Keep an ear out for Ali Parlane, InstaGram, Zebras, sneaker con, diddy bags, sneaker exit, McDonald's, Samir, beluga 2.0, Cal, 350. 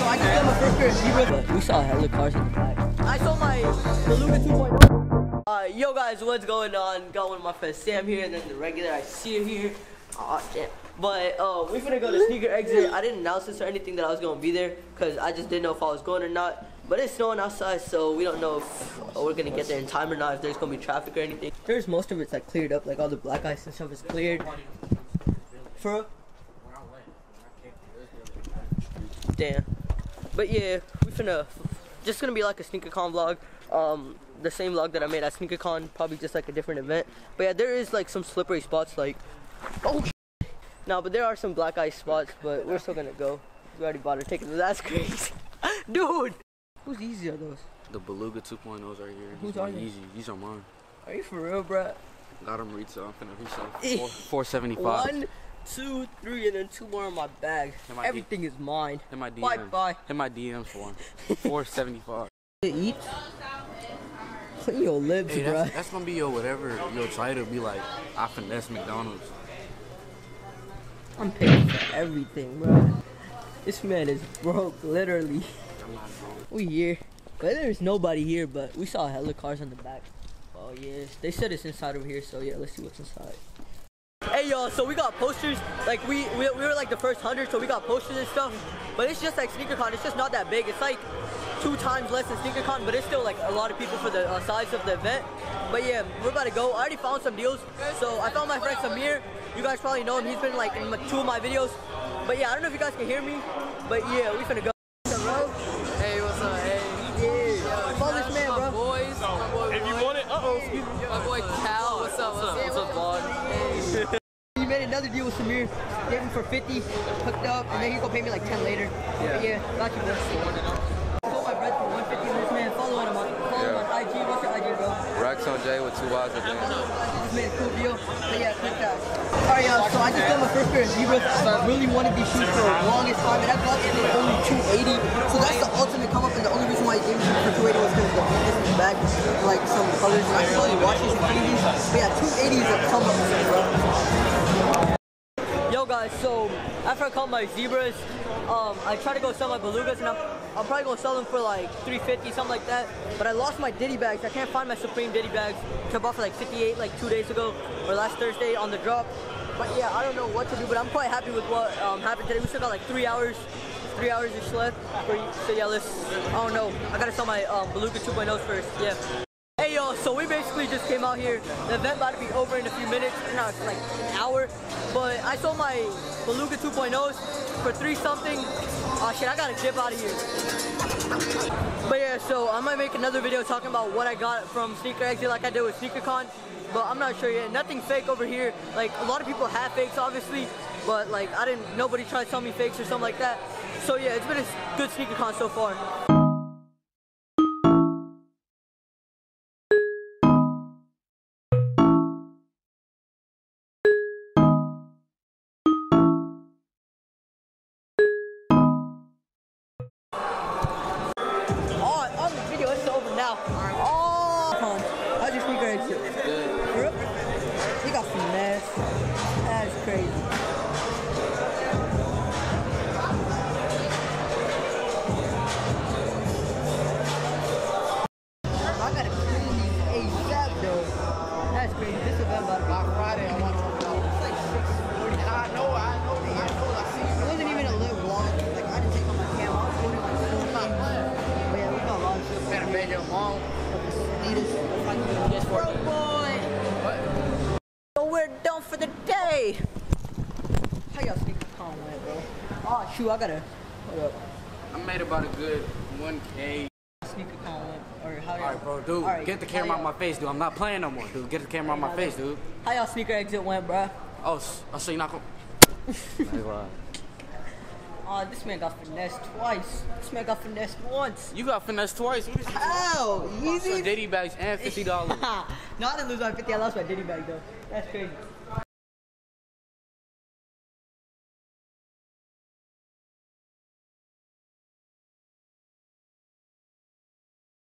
So I just got my first pair of Zebras. We saw hella cars in the back. I saw my beluga 2.0. Yo guys, what's going on? Got one of my friends Sam here, and then the regular I see him here. Oh shit. But we finna go to Sneaker Exit. I didn't announce this or anything that I was gonna be there, cause I just didn't know if I was going or not. But it's snowing outside, so we don't know if we're gonna get there in time or not, if there's gonna be traffic or anything. There's most of it's like cleared up, like all the black ice and stuff is cleared. For? Damn. But yeah, we finna, just gonna be like a sneaker con vlog. The same vlog that I made at sneaker con, probably just like a different event. But yeah, there is like some slippery spots, like, oh shit. No, but there are some black ice spots, but we're still gonna go. We already bought our tickets, that's crazy. Dude! Who's easy are those? The Beluga 2.0s right here. Who's are you? Easy. These are mine. Are you for real, bro? Got them retail. I'm finna resell. 475. 1, 2, 3, and then 2 more in my bag. Everything is mine. Hit my DM. Bye bye. Hit my DMs for one. 475. Eat. Clean your lips, hey, bro. That's gonna be your whatever. Your title be like, I finesse McDonald's. I'm paying for everything, bro. This man is broke, literally. We here, but there's nobody here, but we saw hella cars on the back. Oh yeah, they said it's inside over here, so yeah, let's see what's inside. Hey y'all, so we got posters, like we were like the first 100, so we got posters and stuff, but it's just like sneaker con, it's just not that big. It's like 2 times less than sneaker con, but it's still like a lot of people for the size of the event. But yeah, we're about to go. I already found some deals, so I found my friend Samir. You guys probably know him, he's been like in 2 of my videos. But yeah, I don't know if you guys can hear me, but yeah, we finna go. My boy Cal, what's up vlog? He made another deal with Samir, gave him for 50, hooked up, and then he's gonna pay me like 10 later. Yeah, but yeah, got you, bro. I sold my bread for 150 this man, follow him on IG. What's your IG, bro? Racks on J with 2 Y's, I think. Just made a cool deal, but yeah, click that. Alright y'all, so I just got my first pair of Zebras. I really wanted these shoes for the longest time, and I got it for only 280, so that's the ultimate come up, and the only reason why I gave it for 280 was because the biggest bag, like some colors, and I saw you watch these movies, but yeah, 280 is a come up, bro. Yo guys, so after I caught my Zebras, I tried to go sell my Belugas, and I'm probably gonna sell them for like 350, something like that. But I lost my diddy bags. I can't find my Supreme diddy bags. I bought for like 58 like 2 days ago, or last Thursday on the drop. But yeah, I don't know what to do, but I'm quite happy with what happened today. We still got like 3 hours ish left. So yeah, I don't know. I gotta sell my Beluga 2.0s first, yeah. Hey y'all, so we basically just came out here. The event about to be over in a few minutes, not like an hour. But I sold my Beluga 2.0s for 3 something. Oh shit, I gotta dip out of here. But yeah, so I might make another video talking about what I got from Sneaker Exit like I did with Sneaker Con. But I'm not sure yet. Nothing fake over here. Like a lot of people have fakes obviously, but like nobody tried to sell me fakes or something like that. So yeah, it's been a good sneaker con so far. Oh, the video is over now. Oh, how's your sneaker exit? Good. You got some mess. That's crazy. I gotta hold up. I made about a good 1K. Sneaker con, or how y'all? Alright, bro, dude, right, get the camera out my face, dude. I'm not playing no more, dude. Get the camera out my face, dude. How y'all sneaker exit went, bro? Oh, so you're not gonna. Oh, this man got finessed twice. This man got finessed once. You got finessed twice. How? Easy. Diddy bags and $50. No, I didn't lose my 50. I lost my diddy bag though. That's crazy.